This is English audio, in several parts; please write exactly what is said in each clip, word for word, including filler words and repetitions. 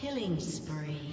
Killing spree.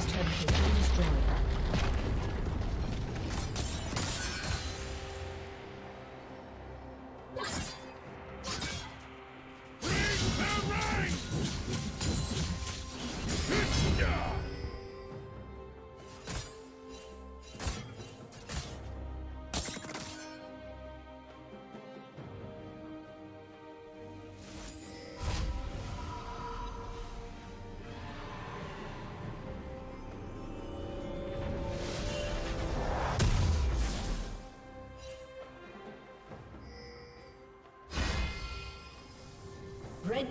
team's turret has been destroyed. Red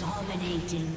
Dominating.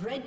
Red